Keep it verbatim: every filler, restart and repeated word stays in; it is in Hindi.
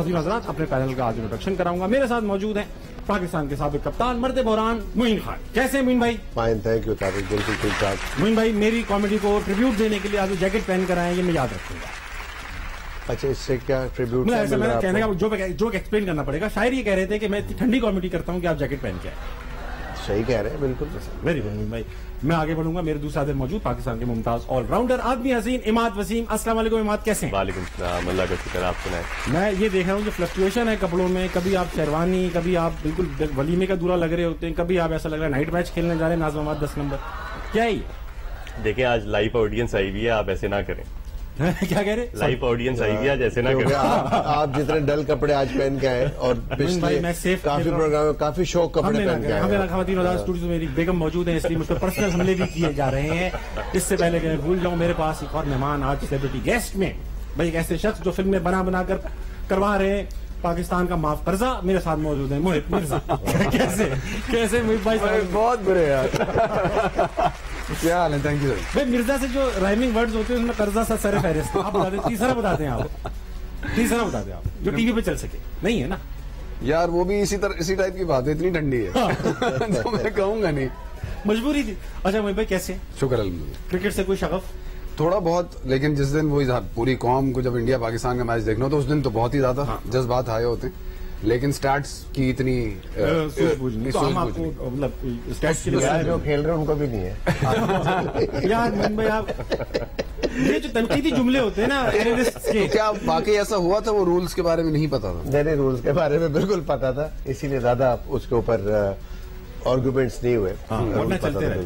हज़रात अपने पैनल का आज इंट्रोडक्शन कराऊंगा। मेरे साथ मौजूद हैं पाकिस्तान के साबिक कप्तान मर्द बहरान मोइन खान। कैसे मोइन भाई? Fine, thank you. बिल्कुल ठीक ठाक। मोइन भाई, मेरी कॉमेडी को ट्रिब्यूट देने के लिए आज जैकेट पहन कर आए, ये मैं याद रखूंगा। अच्छा, इससे क्या ट्रिब्यूट? ऐसा मेरा कहने का जो जो एक्सप्लेन करना पड़ेगा। शायर ये कह रहे थे कि मैं ठंडी कॉमेडी करता हूँ कि आप जैकेट पहन के आए। सही कह रहे हैं, बिल्कुल। वेरी गुड मोइन भाई, मैं आगे बढ़ूंगा। मेरे दूसरा दिन मौजूद पाकिस्तान के मुमताज ऑलराउंडर आदमी हसीन इमाद वसीम। अस्सलाम वालेकुम इमाद, कैसे हैं? वालेकुम सलाम, अल्लाह का शुक्र। आप सुनाएं। मैं ये देख रहा हूँ जो फ्लक्चुएशन है कपड़ों में, कभी आप शेरवानी, कभी आप बिल्कुल वलीमे का दूरा लग रहे होते हैं, कभी आप ऐसा लग रहा है नाइट मैच खेलने जा रहे हैं नाजमाबाद दस नंबर। क्या ही देखें, आज लाइव ऑडियंस आई हुई है, आप ऐसे ना करें। क्या कह रहे? लाइव ऑडियंस आई हुई है, जैसे ना करें। आप जितने डल कपड़े आज पहन के आए और पिछले काफी प्रोग्राम काफी शौक कपड़े पहन के आए। हमें खातिन हजार स्टूडियो मेरी बेगम मौजूद है, इसलिए मुझ पर पर्सनल हमले भी किए जा रहे हैं। इससे पहले कि मैं भूल जाऊँ, मेरे पास एक और मेहमान आज सेलिब्रिटी गेस्ट में, भाई एक ऐसे शख्स जो फिल्में बना बनाकर करवा रहे हैं पाकिस्तान का माफ कर्जा, मेरे साथ मौजूद है मोहित मिर्जा। कैसे कैसे मोहित भाई? बहुत बुरे यार। क्या हाल है? थैंक यू भाई। मिर्जा से जो राइमिंग वर्ड्स होते हैं उसमें कर्जा सा सर फहरिस्त। आप बता दें, तीसरा बता दें आप तीसरा बता दें आप जो टीवी पे चल सके। नहीं है ना यार, वो भी इसी तरह इसी टाइप की बात है, इतनी ठंडी है। हाँ। तो मैं कहूंगा नहीं, मजबूरी थी। अच्छा मोहित भाई, कैसे? शुक्र अल्हम्दुलिल्लाह। क्रिकेट से कोई शगफ? थोड़ा बहुत, लेकिन जिस दिन वो पूरी कौम को जब इंडिया पाकिस्तान का मैच देखना हो तो उस दिन तो बहुत ही ज्यादा जज्बात हाई होते हैं, लेकिन स्टैट्स की इतनी मतलब स्टैट्स जो खेल रहे हैं उनको भी नहीं है यार। मुंबई आप ये जो तनकीदी जुमले होते हैं ना के, क्या बाकी ऐसा हुआ था? वो रूल्स के बारे में नहीं पता था। नहीं, रूल्स के बारे में बिल्कुल पता था, इसीलिए ज्यादा उसके ऊपर आर्ग्यूमेंट्स नहीं हुए।